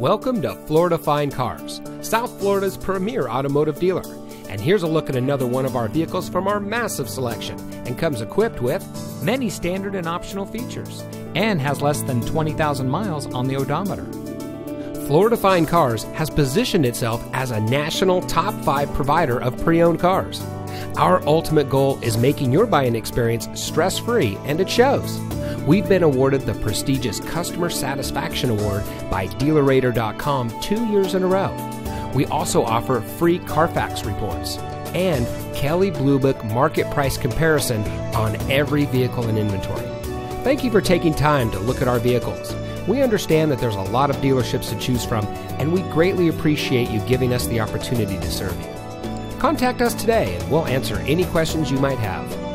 Welcome to Florida Fine Cars, South Florida's premier automotive dealer. And here's a look at another one of our vehicles from our massive selection, and comes equipped with many standard and optional features, and has less than 20,000 miles on the odometer. Florida Fine Cars has positioned itself as a national top 5 provider of pre-owned cars. Our ultimate goal is making your buying experience stress-free, and it shows. We've been awarded the prestigious Customer Satisfaction Award by DealerRater.com 2 years in a row. We also offer free Carfax reports and Kelley Blue Book market price comparison on every vehicle in inventory. Thank you for taking time to look at our vehicles. We understand that there's a lot of dealerships to choose from, and we greatly appreciate you giving us the opportunity to serve you. Contact us today and we'll answer any questions you might have.